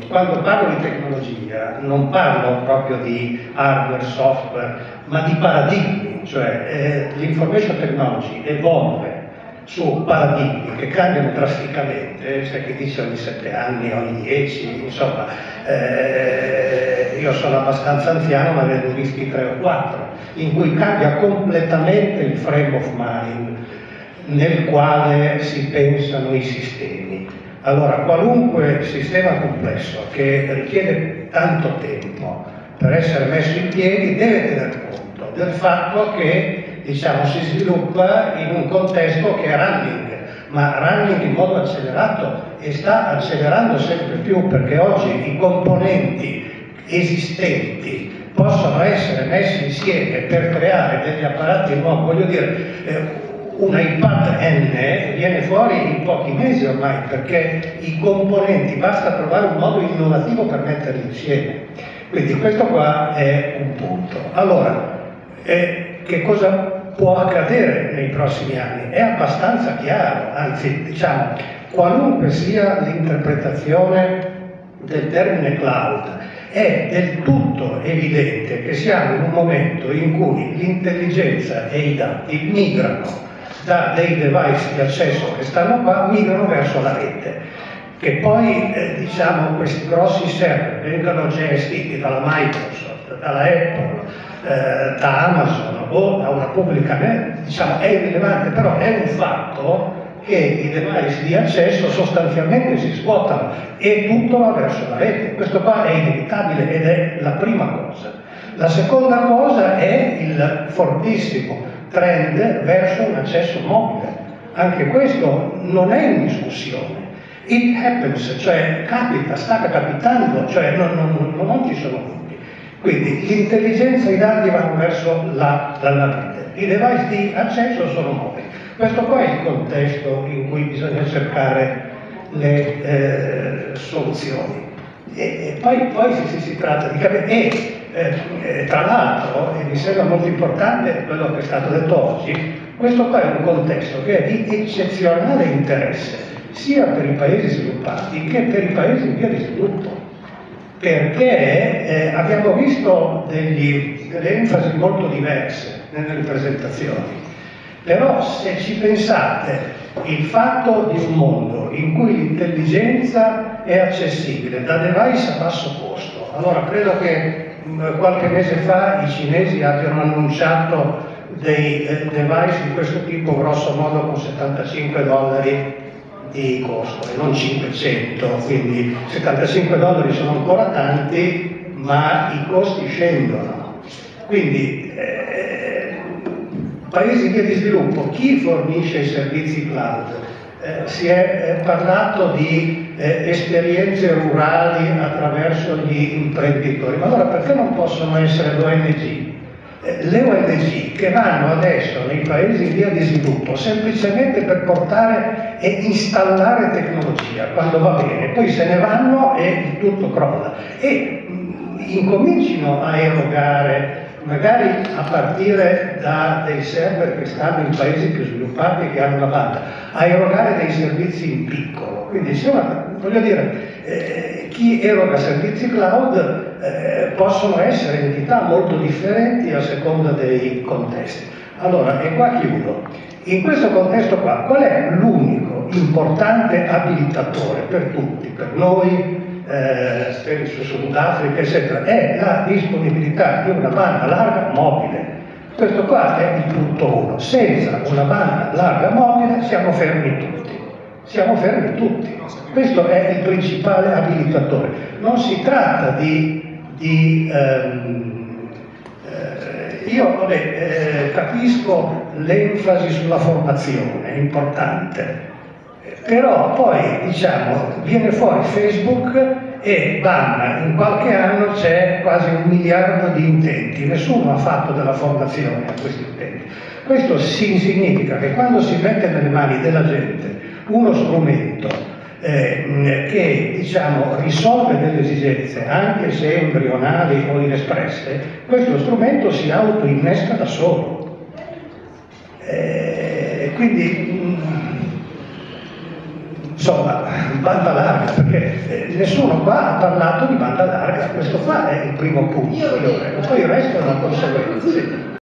che quando parlo di tecnologia non parlo proprio di hardware, software, ma di paradigmi, cioè l'information technology evolve su paradigmi che cambiano drasticamente, c'è chi dice ogni 7 anni, ogni 10, insomma, io sono abbastanza anziano ma ne ho visti 3 o 4, in cui cambia completamente il frame of mind nel quale si pensano i sistemi. Allora, qualunque sistema complesso che richiede tanto tempo per essere messo in piedi deve tener conto del fatto che, diciamo, si sviluppa in un contesto che è running, ma running in modo accelerato, e sta accelerando sempre più, perché oggi i componenti esistenti possono essere messi insieme per creare degli apparati nuovi. Voglio dire, un iPad N viene fuori in pochi mesi ormai, perché i componenti, basta trovare un modo innovativo per metterli insieme. Quindi questo qua è un punto. Allora, che cosa può accadere nei prossimi anni? È abbastanza chiaro, anzi, diciamo, qualunque sia l'interpretazione del termine cloud, è del tutto evidente che siamo in un momento in cui l'intelligenza e i dati migrano da dei device di accesso che stanno qua, migrano verso la rete, che poi diciamo, questi grossi server vengono gestiti dalla Microsoft, dalla Apple, da Amazon o da una pubblica net, diciamo, è irrilevante, però è un fatto che i device di accesso sostanzialmente si svuotano e tutto va verso la rete. Questo qua è inevitabile ed è la prima cosa. La seconda cosa è il fortissimo trend verso un accesso mobile. Anche questo non è in discussione. It happens, cioè capita, sta capitando, cioè non ci sono dubbi. Quindi l'intelligenza e i dati vanno verso la rete, i device di accesso sono mobili. Questo qua è il contesto in cui bisogna cercare le soluzioni. E poi si tratta di capire, tra l'altro, e mi sembra molto importante quello che è stato detto oggi, questo qua è un contesto che è di eccezionale interesse sia per i paesi sviluppati che per i paesi in via di sviluppo, perché abbiamo visto delle enfasi molto diverse nelle presentazioni, però se ci pensate, il fatto di un mondo in cui l'intelligenza è accessibile da device a basso costo, allora credo che qualche mese fa i cinesi abbiano annunciato dei device di questo tipo grosso modo con $75 di costo e non 500, quindi $75 sono ancora tanti, ma i costi scendono. Quindi paesi in via di sviluppo, chi fornisce i servizi cloud? Si è parlato di esperienze rurali attraverso gli imprenditori, ma allora perché non possono essere le ONG? Le ONG che vanno adesso nei paesi in via di sviluppo semplicemente per portare e installare tecnologia, quando va bene, poi se ne vanno e tutto crolla, e incomincino a erogare, magari a partire da dei server che stanno in paesi più sviluppati e che hanno una banda, a erogare dei servizi in piccolo. Quindi insomma, voglio dire, chi eroga servizi cloud possono essere entità molto differenti a seconda dei contesti. Allora, e qua chiudo. In questo contesto qua, qual è l'unico importante abilitatore per tutti, per noi, per il Sudafrica, eccetera? È la disponibilità di una banda larga mobile. Questo qua è il punto 1. Senza una banda larga mobile siamo fermi tutti. Siamo fermi tutti. Questo è il principale abilitatore. Non si tratta io capisco l'enfasi sulla formazione, è importante, però poi diciamo viene fuori Facebook e bam, in qualche anno c'è quasi 1 miliardo di intenti, nessuno ha fatto della formazione a questi intenti. Questo significa che quando si mette nelle mani della gente uno strumento che diciamo risolve delle esigenze anche se embrionali o inespresse, questo strumento si autoinnesca da solo. Quindi insomma, banda larga, perché nessuno qua ha parlato di banda larga, questo qua è il primo punto, io credo, poi il resto è una conseguenza.